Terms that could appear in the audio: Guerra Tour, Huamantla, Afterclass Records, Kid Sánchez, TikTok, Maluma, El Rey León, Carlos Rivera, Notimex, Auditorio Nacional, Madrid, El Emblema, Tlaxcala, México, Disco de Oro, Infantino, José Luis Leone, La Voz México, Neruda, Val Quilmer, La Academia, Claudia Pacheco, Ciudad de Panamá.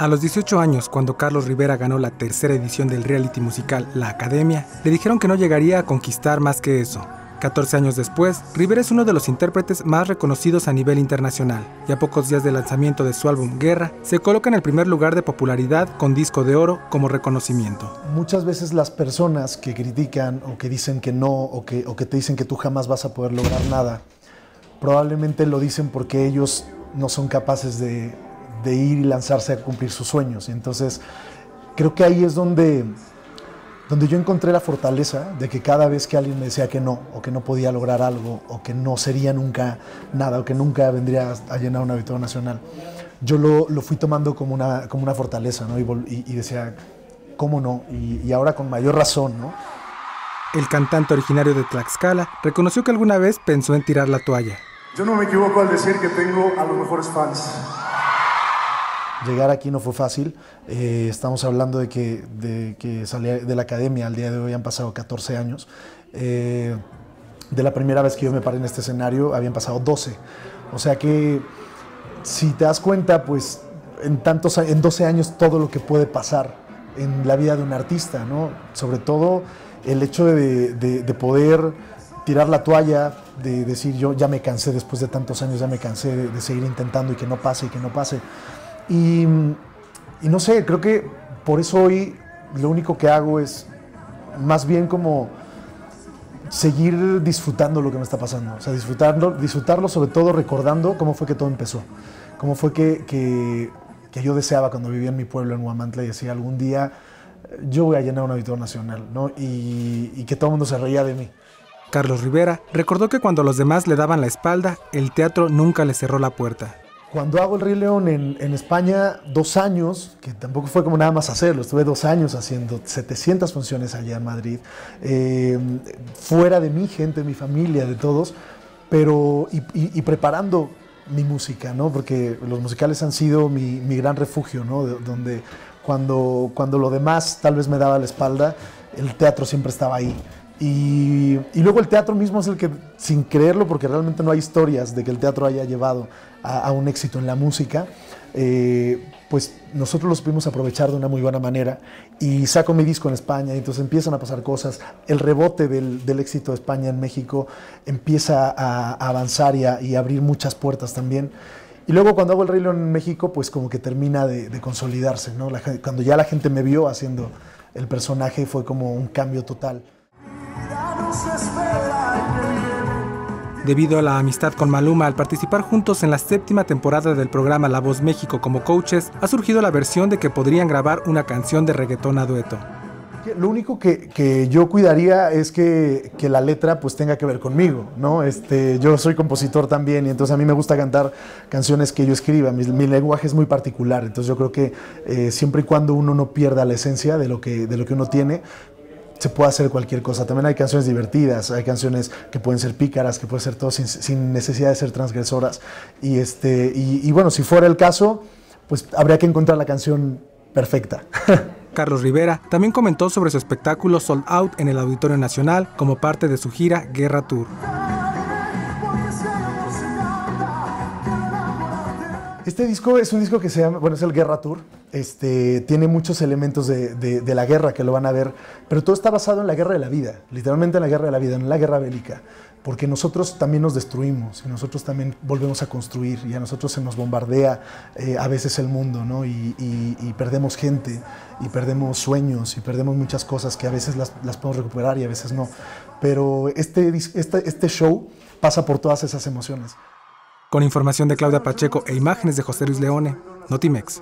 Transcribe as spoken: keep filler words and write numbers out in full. A los dieciocho años, cuando Carlos Rivera ganó la tercera edición del reality musical La Academia, le dijeron que no llegaría a conquistar más que eso. catorce años después, Rivera es uno de los intérpretes más reconocidos a nivel internacional, y a pocos días del lanzamiento de su álbum Guerra, se coloca en el primer lugar de popularidad con disco de oro como reconocimiento. Muchas veces las personas que critican o que dicen que no o que, o que te dicen que tú jamás vas a poder lograr nada, probablemente lo dicen porque ellos no son capaces de... de ir y lanzarse a cumplir sus sueños. Entonces, creo que ahí es donde, donde yo encontré la fortaleza de que cada vez que alguien me decía que no, o que no podía lograr algo, o que no sería nunca nada, o que nunca vendría a llenar un Auditorio Nacional, yo lo, lo fui tomando como una, como una fortaleza, ¿no? Y, y decía, ¿cómo no? Y, y ahora con mayor razón, ¿no? El cantante originario de Tlaxcala reconoció que alguna vez pensó en tirar la toalla. Yo no me equivoco al decir que tengo a los mejores fans. Llegar aquí no fue fácil, eh, estamos hablando de que, de que salí de la academia, al día de hoy han pasado catorce años. Eh, de la primera vez que yo me paré en este escenario habían pasado doce, o sea que si te das cuenta, pues en, tantos, en doce años todo lo que puede pasar en la vida de un artista, ¿no? Sobre todo el hecho de, de, de poder tirar la toalla, de decir yo ya me cansé después de tantos años, ya me cansé de, de seguir intentando y que no pase y que no pase. Y, y no sé, creo que por eso hoy lo único que hago es más bien como seguir disfrutando lo que me está pasando. O sea, disfrutarlo, disfrutarlo sobre todo recordando cómo fue que todo empezó. Cómo fue que, que, que yo deseaba cuando vivía en mi pueblo, en Huamantla, y decía algún día yo voy a llenar un Auditorio Nacional, ¿no? Y, y que todo el mundo se reía de mí. Carlos Rivera recordó que cuando los demás le daban la espalda, el teatro nunca le cerró la puerta. Cuando hago El Rey León en, en España, dos años, que tampoco fue como nada más hacerlo, estuve dos años haciendo setecientas funciones allá en Madrid, eh, fuera de mi gente, de mi familia, de todos, pero y, y, y preparando mi música, ¿no? Porque los musicales han sido mi, mi gran refugio, ¿no? De, donde cuando, cuando lo demás tal vez me daba la espalda, el teatro siempre estaba ahí. Y, y luego el teatro mismo es el que, sin creerlo, porque realmente no hay historias de que el teatro haya llevado a, a un éxito en la música, eh, pues nosotros lo supimos aprovechar de una muy buena manera y saco mi disco en España y entonces empiezan a pasar cosas, el rebote del, del éxito de España en México empieza a, a avanzar y a y abrir muchas puertas también. Y luego cuando hago El Rey León en México, pues como que termina de, de consolidarse, ¿no? La, cuando ya la gente me vio haciendo el personaje fue como un cambio total. Debido a la amistad con Maluma, al participar juntos en la séptima temporada del programa La Voz México como coaches, ha surgido la versión de que podrían grabar una canción de reggaetón a dueto. Lo único que, que yo cuidaría es que, que la letra pues tenga que ver conmigo, ¿no? Este, yo soy compositor también y entonces a mí me gusta cantar canciones que yo escriba, mi, mi lenguaje es muy particular, entonces yo creo que eh, siempre y cuando uno no pierda la esencia de lo que, de lo que uno tiene, se puede hacer cualquier cosa. También hay canciones divertidas, hay canciones que pueden ser pícaras, que pueden ser todo sin, sin necesidad de ser transgresoras. Y, este, y, y bueno, si fuera el caso, pues habría que encontrar la canción perfecta. Carlos Rivera también comentó sobre su espectáculo Sold Out en el Auditorio Nacional como parte de su gira Guerra Tour. Este disco es un disco que se llama, bueno, es el Guerra Tour, este, tiene muchos elementos de, de, de la guerra que lo van a ver, pero todo está basado en la guerra de la vida, literalmente en la guerra de la vida, en la guerra bélica, porque nosotros también nos destruimos y nosotros también volvemos a construir y a nosotros se nos bombardea eh, a veces el mundo, ¿no? Y, y, y perdemos gente, y perdemos sueños, y perdemos muchas cosas que a veces las, las podemos recuperar y a veces no, pero este, este, este show pasa por todas esas emociones. Con información de Claudia Pacheco e imágenes de José Luis Leone, Notimex.